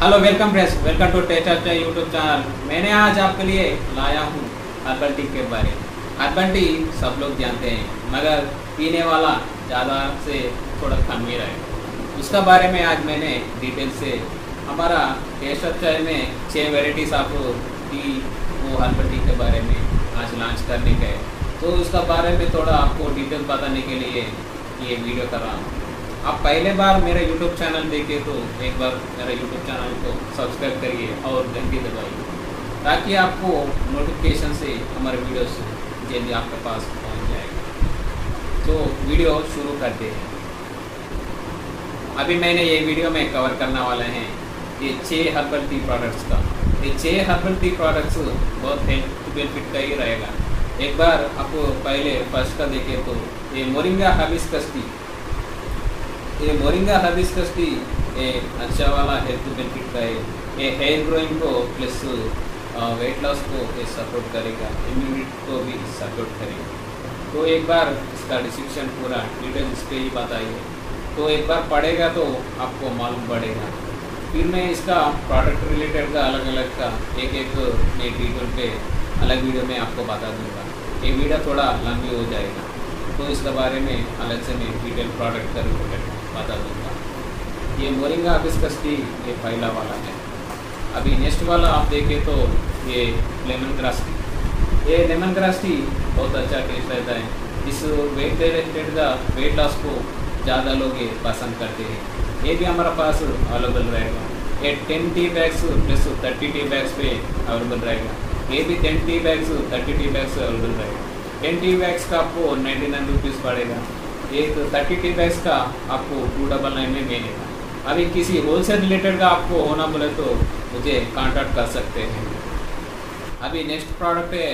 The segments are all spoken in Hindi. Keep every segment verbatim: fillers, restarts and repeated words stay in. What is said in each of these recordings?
Hello welcome friends, welcome to टेस्टाच का यूट्यूब चैनल। मैंने आज आपके लिए लाया हूँ हर्बल टी के बारे में। हर्बल टी सब लोग जानते हैं, मगर पीने वाला ज़्यादा से थोड़ा कम ही रहे, उसका बारे में आज मैंने डिटेल से हमारा टेस्टाच चाय में छः वेराइटीज आपको टी वो हर्बल टी के बारे में आज लॉन्च करने का है, तो उसका बारे में थोड़ा आपको डिटेल बताने के लिए ये वीडियो कर रहा हूँ। आप पहले बार मेरा यूट्यूब चैनल देखे तो एक बार मेरा यूट्यूब चैनल को सब्सक्राइब करिए और घंटी दबाइए, ताकि आपको नोटिफिकेशन से हमारे वीडियोस जल्दी आपके पास पहुंच जाएगा। तो वीडियो शुरू करते हैं। अभी मैंने ये वीडियो में कवर करने वाले हैं ये छः हर्बल टी प्रोडक्ट्स का। ये छः हर्बल टी प्रोडक्ट्स बहुत हेल्थ बेनिफिट का ही रहेगा। एक बार आपको पहले फर्स्ट का देखें तो ये मोरिंगा हिबिस्कस टी। ये मोरिंगा हिबिस्कस टी एक अच्छा वाला हेल्थ बेनिफिट का है। ये हेयर ग्रोइंग को प्लस वेट लॉस को ये सपोर्ट करेगा, इम्यूनिटी को भी सपोर्ट करेगा। तो एक बार इसका डिस्क्रिप्शन पूरा डिटेल इस पर ही बताइए, तो एक बार पढ़ेगा तो आपको मालूम पड़ेगा। फिर मैं इसका प्रोडक्ट रिलेटेड का अलग अलग का एक एक नए डिटेल पे अलग वीडियो में आपको बता दूँगा। ये वीडियो थोड़ा लंबी हो जाएगा, तो इसके बारे में अलग से मैं डिटेल प्रोडक्ट का रिलेटेड बता दूंगा। ये मोरिंगा हिबिस्कस टी ये पहला वाला है। अभी नेक्स्ट वाला आप देखें तो ये लेमन ग्रास टी। ये लेमन ग्रास टी बहुत अच्छा टेस्ट रहता है। इस वेट रिलेटेड का वेट लॉस को ज़्यादा लोग ये पसंद करते हैं। ये भी हमारे पास अवेलेबल रहेगा। ये ten tea bags plus thirty tea bags पे अवेलेबल रहेगा। ये भी ten tea bags thirty tea bags available रहेगा। टेन टी बैग्स का आपको नाइन्टी नाइन रुपीज़ पड़ेगा। एक थर्टी टी बैग्स का आपको टू डबल नाइन में मिलेगा। अभी किसी होल सेल रिलेटेड का आपको होना बोले तो मुझे कांटेक्ट कर सकते हैं। अभी नेक्स्ट प्रोडक्ट है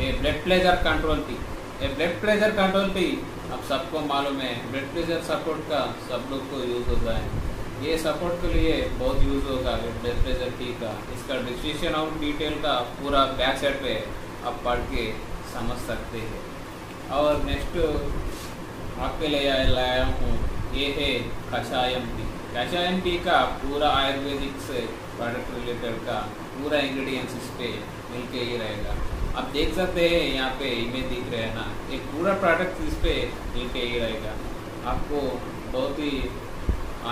ये ब्लड प्रेशर कंट्रोल टी। ये ब्लड प्रेशर कंट्रोल टी अब सबको मालूम है, ब्लड प्रेशर सपोर्ट का सब लोग को यूज़ होता है। ये सपोर्ट के लिए बहुत यूज़ होगा ब्लड प्रेशर टी का। इसका डिस्क्रिप्शन और डिटेल का पूरा बैक साइड पे आप पढ़ के समझ सकते हैं। और नेक्स्ट आपके लिए लाया हूँ ये है कचायम टी। कचायम टी का पूरा आयुर्वेदिक से प्रोडक्ट रिलेटेड का पूरा इंग्रेडिएंट्स इस पर मिल के ही रहेगा। आप देख सकते हैं यहाँ पे इमेज दिख रहे हैं ना, ये पूरा प्रोडक्ट इस पर मिल के ही रहेगा। आपको बहुत ही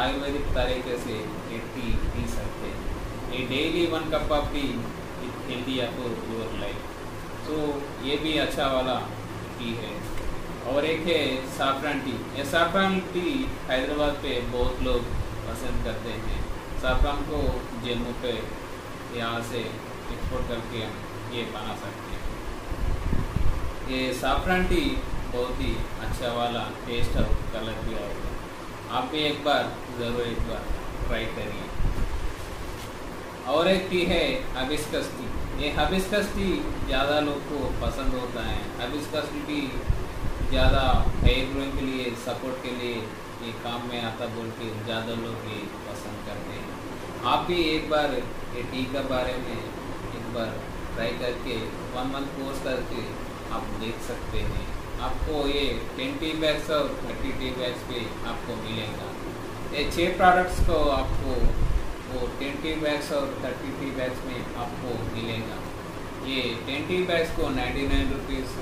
आयुर्वेदिक तरीके से ये टी पी सकते हैं। ये daily one cup of tea healthy आपको योर लाइफ, तो ये भी अच्छा वाला टी है। और एक है सैफ्रॉन टी। ये सैफ्रॉन टी हैदराबाद पे बहुत लोग पसंद करते हैं। सैफ्रॉन को जम्मू पे यहाँ से एक्सपोर्ट करके ये बना सकते हैं। ये सैफ्रॉन टी बहुत ही अच्छा वाला टेस्ट और कलर भी आएगा। आप भी एक बार ज़रूर एक बार ट्राई करिए। और एक टी है हिबिस्कस टी। ये हिबिस्कस टी ज़्यादा लोग को पसंद होता है। हिबिस्कस टी ज़्यादा हेयर ग्रोइंग के लिए सपोर्ट के लिए ये काम में आता बोल के ज़्यादा लोग ये पसंद करते हैं। आप भी एक बार ये टी का बारे में एक बार ट्राई करके वन मंथ कोर्स करके आप देख सकते हैं। आपको ये टेन टी बैग्स और थर्टी टी बैग्स पे आपको मिलेगा। ये छः प्रोडक्ट्स को आपको वो टेन टी बैग्स और थर्टी टी बैग्स में आपको मिलेगा। ये टेन टी बैग्स को ninety nine rupees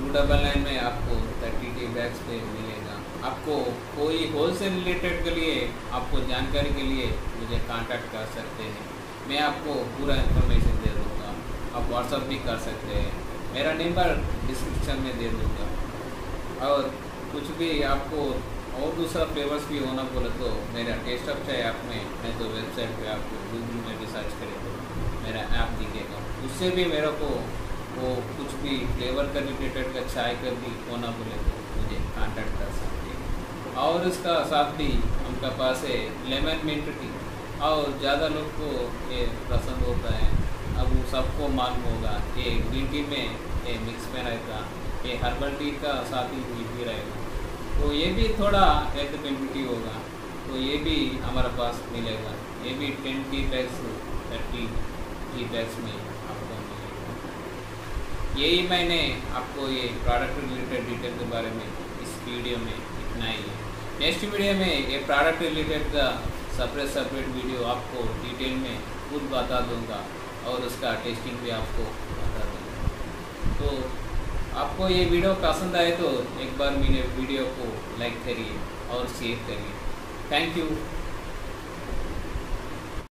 two double nine में आपको थर्टी टी बैग्स पे मिलेगा। आपको कोई होल सेल रिलेटेड के लिए आपको जानकारी के लिए मुझे कांटेक्ट कर सकते हैं। मैं आपको पूरा इन्फॉर्मेशन दे दूँगा। आप व्हाट्सअप भी कर सकते हैं, मेरा नंबर डिस्क्रिप्शन में दे दूँगा। और कुछ भी आपको और दूसरा फ्लेवर्स भी होना बोले तो मेरा टेस्ट ऑफ चाय ऐप में मैं तो वेबसाइट पर आपको गूगल में भी सर्च करें तो मेरा ऐप दिखेगा। उससे भी मेरे को वो कुछ भी फ्लेवर का रिलेटेड का चाय का भी होना बोले तो मुझे कांटेक्ट कर सकते हैं। और इसका साथ भी उनका पास है लेमन मिंट टी। और ज़्यादा लोग को ये पसंद होता है, अब वो सबको मालूम होगा। ये ग्रीन टी में ये मिक्स में रहेगा, ये हर्बल टी का साथ ही मीट भी रहेगा, तो ये भी थोड़ा हेल्थ बेनिफिट होगा। तो ये भी हमारे पास मिलेगा। ये भी ten tea bags thirty tea bags में आपको मिलेगा। यही मैंने आपको ये प्रोडक्ट रिलेटेड डिटेल के बारे में इस वीडियो में इतना ही है। नेक्स्ट वीडियो में ये प्रोडक्ट रिलेटेड का सेपरेट सेपरेट वीडियो आपको डिटेल में खुद बता दूंगा और उसका टेस्टिंग भी आपको बता दूंगा। तो आपको ये वीडियो पसंद आए तो एक बार मेरे वीडियो को लाइक करिए और शेयर करिए। Thank you.